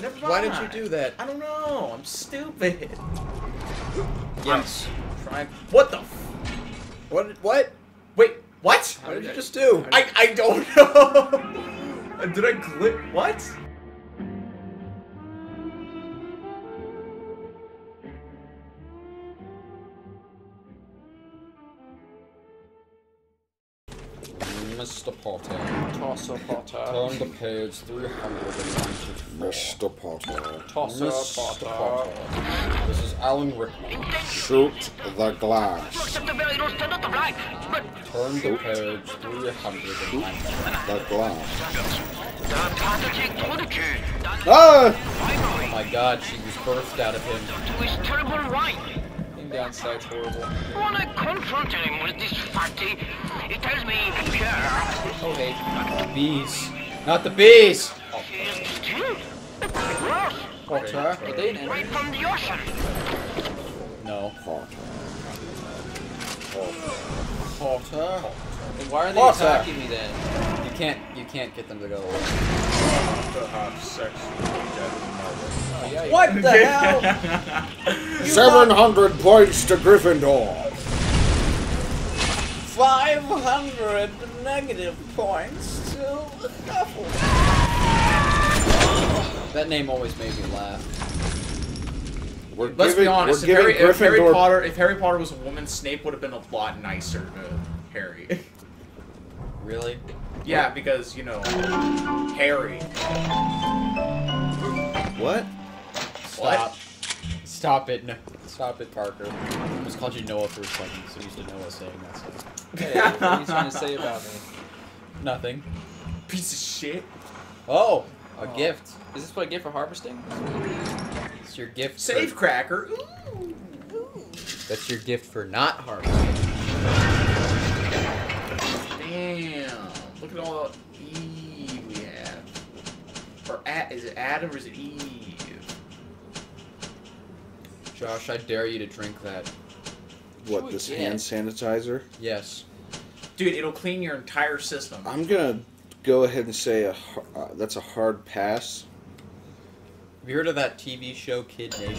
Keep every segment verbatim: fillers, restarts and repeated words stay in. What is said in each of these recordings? Never mind. Why did you do that? I don't know. I'm stupid. Yes. I'm trying. What the? F what? What? Wait. What? What did you just do? I I don't know. Did I glitch? What? Mister Potter. Tosser Potter. Turn the page three hundred ninety-four. Mister Potter. Tosser Mister Potter. Potter. This is Alan Rickman. Shoot the glass. Turn the page three hundred ninety-four. The glass. Ah! Oh my god, she was burst out of him. It was terrible right. Downside's horrible. When I confront him with this fatty, he tells me, yeah. Okay, not the bees. Not the bees! Oh. Potter, are they an enemy? Right from the ocean. No. Potter. Potter. Then why are they Potter. attacking me then? You can't, you can't get them to go away. To have sex with death. Oh, yeah, what the hell? seven hundred points to Gryffindor. five hundred negative points to the Gryffindor. That name always made me laugh. We're Let's giving, be honest, if Harry, if, Harry Potter, if Harry Potter was a woman, Snape would have been a lot nicer to Harry. Really? Yeah, what? Because, you know, Harry. What? Stop. What? Stop it. No. Stop it, Parker. I just called you Noah for a second, so used to Noah saying that stuff. Hey, what are you trying to say about me? Nothing. Piece of shit. Oh, a oh. gift. Is this what I get for harvesting? It's your gift. Safe for... cracker. Ooh, ooh. That's your gift for not harvesting. Damn. Look at all that. Or at, is it Adam or is it Eve? Josh, I dare you to drink that. What, what this get? hand sanitizer? Yes. Dude, it'll clean your entire system. I'm gonna go ahead and say a, uh, that's a hard pass. Have you heard of that T V show, Kid Nation?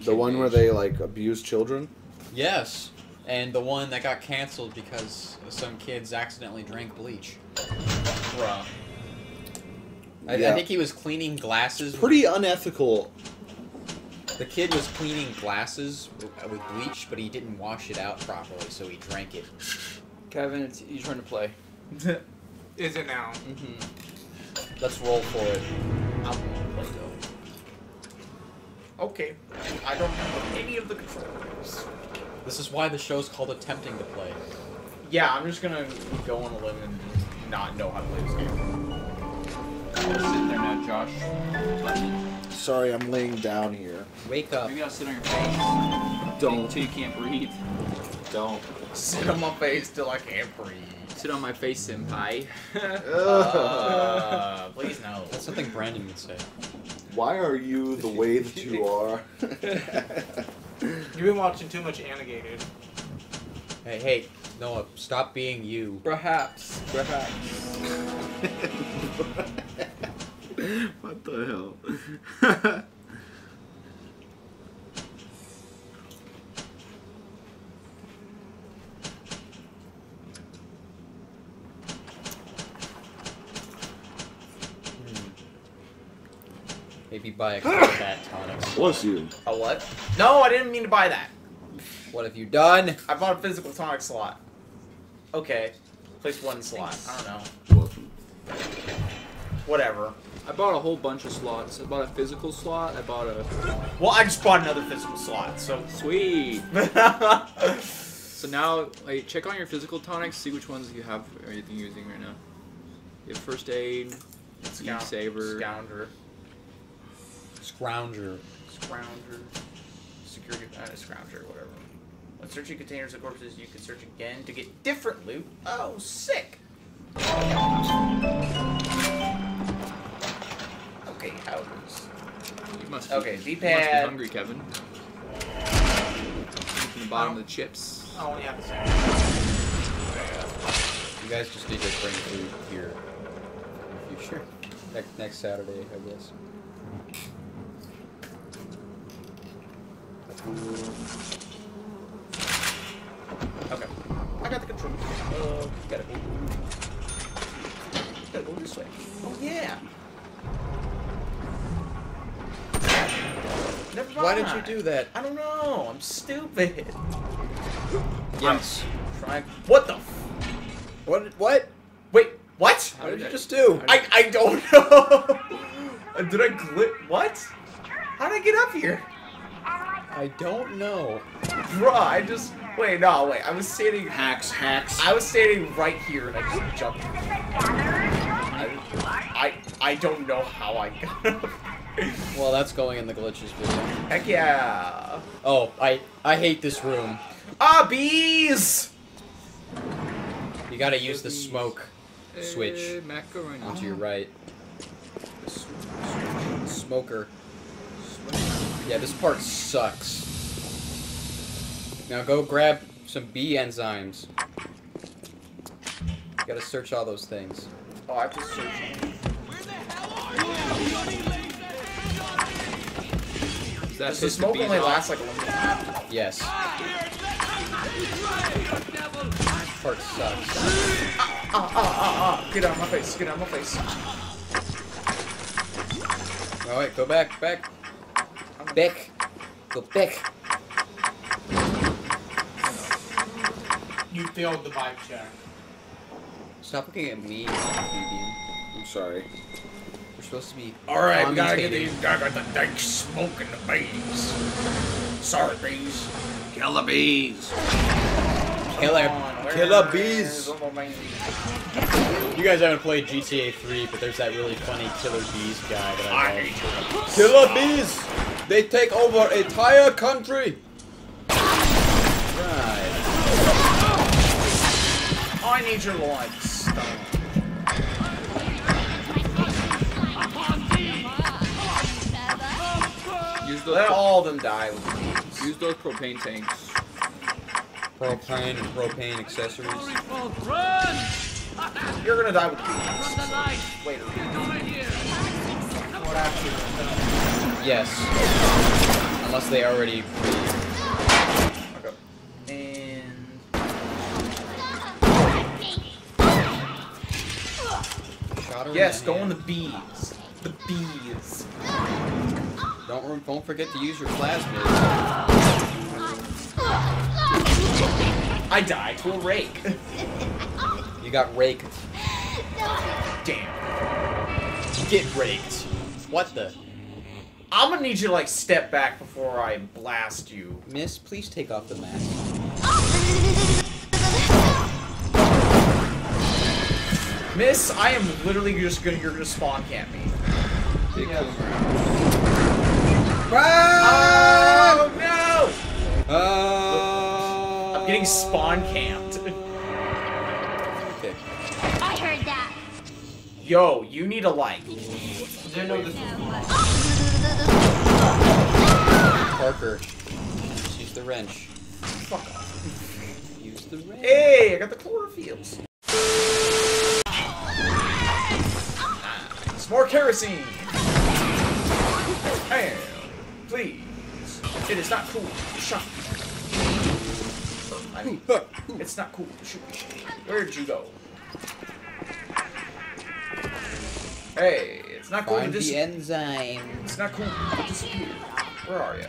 The Kid one Nation. where they, like, abuse children? Yes. And the one that got canceled because some kids accidentally drank bleach. Bruh. I, yeah. I think he was cleaning glasses. It's pretty with, unethical. The kid was cleaning glasses with, with bleach, but he didn't wash it out properly, so he drank it. Kevin, it's your turn to play. Is it now? Mm-hmm. Let's roll for it. I'm gonna play though. Okay. I don't have any of the controls. This is why the show's called Attempting to Play. Yeah, I'm just gonna go on a limb and not know how to play this game. I'm gonna sit there now, Josh. Sorry, I'm laying down here. Wake up. Maybe I'll sit on your face. Don't. Until you can't breathe. Don't. Sit on my face till I can't breathe. Sit on my face, senpai. uh, please no. That's something Brandon would say. Why are you the way that you are? You've been watching too much Anigated. Hey, hey, Noah, stop being you. Perhaps. Perhaps. What the hell? Maybe buy a combat tonic. Bless you. A what? No, I didn't mean to buy that. What have you done? I bought a physical tonic slot. Okay. Place one slot. Thanks. I don't know. Whatever. I bought a whole bunch of slots. I bought a physical slot. I bought a... Well, I just bought another physical slot, so... Sweet! So now, like, check on your physical tonics, see which ones you have, are you using right now. You have first aid, Scound saver... Scounder. Scrounger. Scrounger. Security... Uh, scrounger, whatever. When searching containers of corpses, you can search again to get different loot. Oh, sick! Okay, how is... You must be, okay, V-pad. You must be hungry, Kevin. From the bottom of the chips. I only have the same. You guys just need to bring food here in the future. next next Saturday, I guess. Okay. I got the controls. Uh, gotta go. Gotta go this way. Oh yeah. Never mind. Why did you do that? I don't know. I'm stupid. Yes. I'm trying. What the? F what? What? Wait. What? What did you just do? I I don't know. Did I glitch? What? How did I get up here? I don't know. Bruh, I just... Wait, no, wait. I was standing... Hacks, hacks. I was standing right here and I just jumped. I, I, I don't know how I got up. Well, that's going in the glitches video. Heck yeah. Oh, I, I hate this room. Ah, bees! You gotta use the smoke switch onto your right. Smoker. Yeah, this part sucks. Now go grab some bee enzymes. You gotta search all those things. Oh, I have to search. Where the hell are you? Does the smoke only last like a little bit? Yes. This part sucks. Ah, ah, ah, ah, ah. Get out of my face, get out of my face. Alright, go back, back. Back. Go back. You failed the vibe check. Stop looking at me. I'm sorry. We're supposed to be... Alright, we gotta get these... I got the dykes smoking the bees. Sorry, bees. Kill the bees. Killer, killer bees. You guys haven't played G T A three, but there's that really funny killer bees guy that I, I love. Killer bees! They take over a entire country! Right. I need your lights. Use those. Let all of them die. Use those propane tanks. Propane and propane accessories. Run! You're gonna die with two. Wait. What happened? Yes. Unless they already. Okay. And. Shot her. Yes, go on the bees. The bees. Don't don't forget to use your plasmid. I died to a rake. You got raked. Damn. Get raked. What the? I'm gonna need you to, like, step back before I blast you. Miss, please take off the mask. Miss, I am literally just gonna, you're gonna spawn camp me. Yeah. Oh, no! Oh. Uh, Getting spawn camped. Okay. I heard that. Yo, you need a like. Parker, just use the wrench. Fuck off. Use the wrench. Hey, I got the chlorophylls. It's more kerosene. Hey, please. It is not cool. Shut up. I mean, it's not cool to shoot. Where'd you go? Hey, it's not cool Find to just. The enzyme. It's not cool to disappear. Where are ya?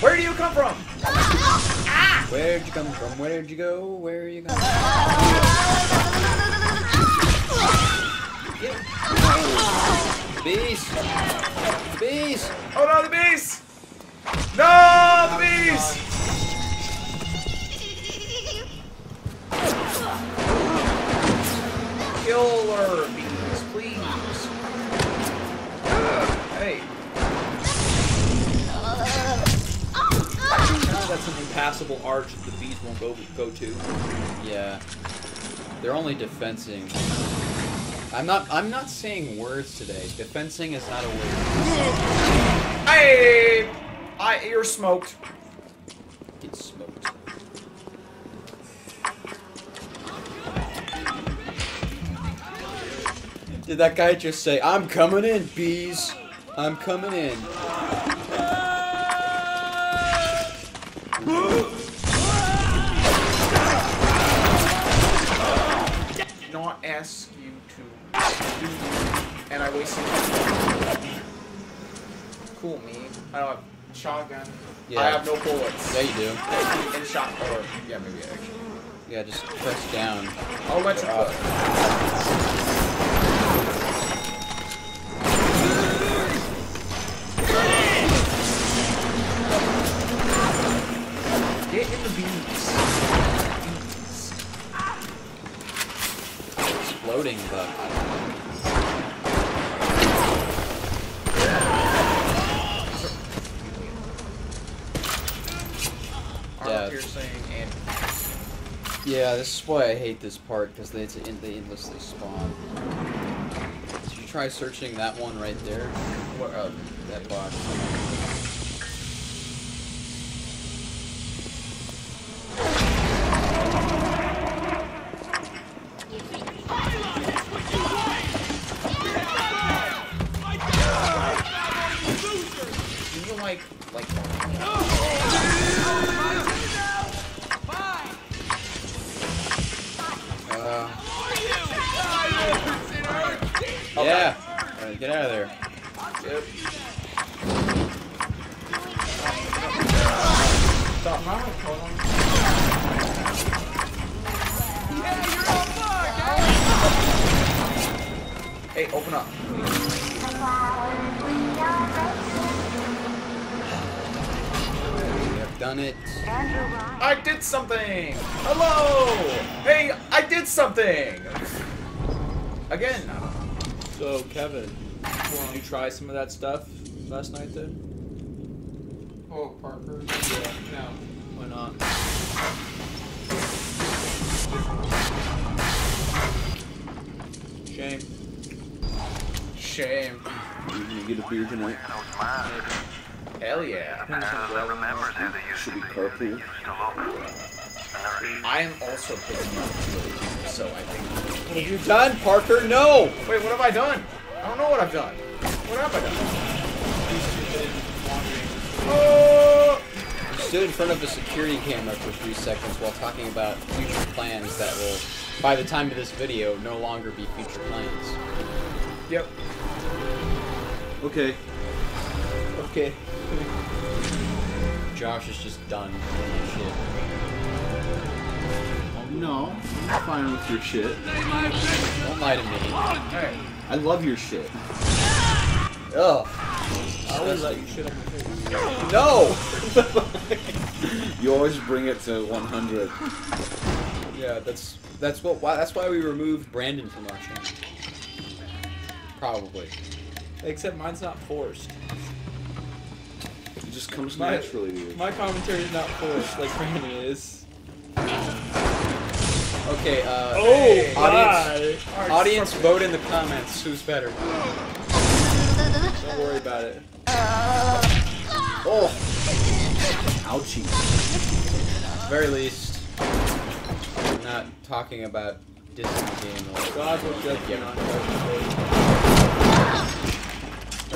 Where do you come from? Ah! Where'd you come from? Where'd you go? Where are you going? Yeah. Bees! The bees! Oh no, the bees! No, the bees! Kill her, bees, please. Hey. That's an impassable arch that the bees won't go, go to. Yeah. They're only defensing. I'm not I'm not saying words today. Defensing is not a word. Hey! I you're smoked. Get smoked. Did that guy just say, I'm coming in, bees? I'm coming in. I did not ask you to do that, and I wasted my time. Cool, me. I don't have shotgun. Yeah. I have no bullets. Yeah, you do. And shotgun. Or, yeah, maybe actually. Yeah, just press down. I'll let you put. Get in the beans. beans. Exploding bug. Armor piercing and. Yeah, this is why I hate this part, because they they endlessly spawn. Did you try searching that one right there? What? Uh, that box. Something. Hello. Hey, I did something. Again. So Kevin, did you try some of that stuff last night then? Oh, Parker. Yeah. No. Why not? Shame. Shame. You gonna get a beer tonight? Hell yeah. I remember how they used to be perfect. I am also picking up, so I think... What have you done, Parker? No! Wait, what have I done? I don't know what I've done. What have I done? Oh! You stood in front of the security camera for three seconds while talking about future plans that will, by the time of this video, no longer be future plans. Yep. Okay. Okay. Josh is just done with your shit. No, I'm fine with your shit. Don't lie to me. Hey. I love your shit. Ugh. I always let you shit on my face. No! You always bring it to one hundred. Yeah, that's that's what why that's why we removed Brandon from our channel. Probably. Except mine's not forced. It just comes my, naturally to you. My commentary is not forced like Brandon is. Okay, uh, oh, hey, audience, right, audience vote in the comments who's better. Don't worry about it. Uh, oh! Ouchie. At the very least, I'm not talking about Disney game. Like, God will judge you on Resident Evil.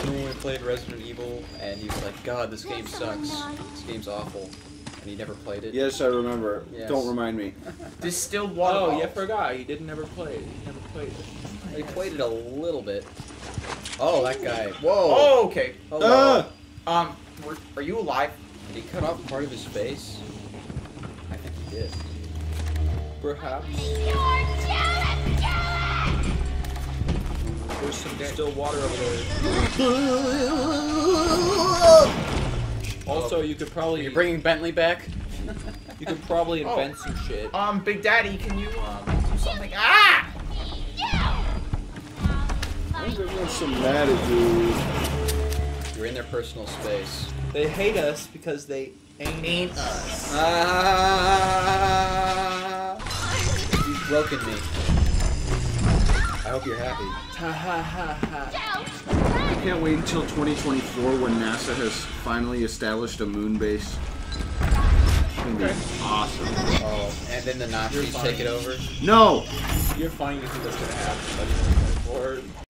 Remember when we played Resident Evil and he was like, God, this game sucks. This game's awful. And he never played it. Yes, I remember. Yes. Don't remind me. Distilled water. Oh, you forgot. He didn't ever play it. He never played it. He played it a little bit. Oh, that guy. Whoa. Oh, okay. Hello. Ah! Um, were, are you alive? Did he cut off part of his face? I think he did. Perhaps. There's some distilled water over there. Also, you could probably... You're bringing Bentley back? You could probably invent oh. some shit. Um, Big Daddy, can you, um, do something? Ah! Why is everyone so mad at you? You're in their personal space. They hate us because they ain't, ain't us. Ah! You've broken me. I hope you're happy. Ha ha ha ha. I can't wait until twenty twenty-four when NASA has finally established a moon base. It's gonna be okay. Awesome. Oh, and then the Nazis take it over? No! You're fine, you think that's gonna happen, buddy. Or...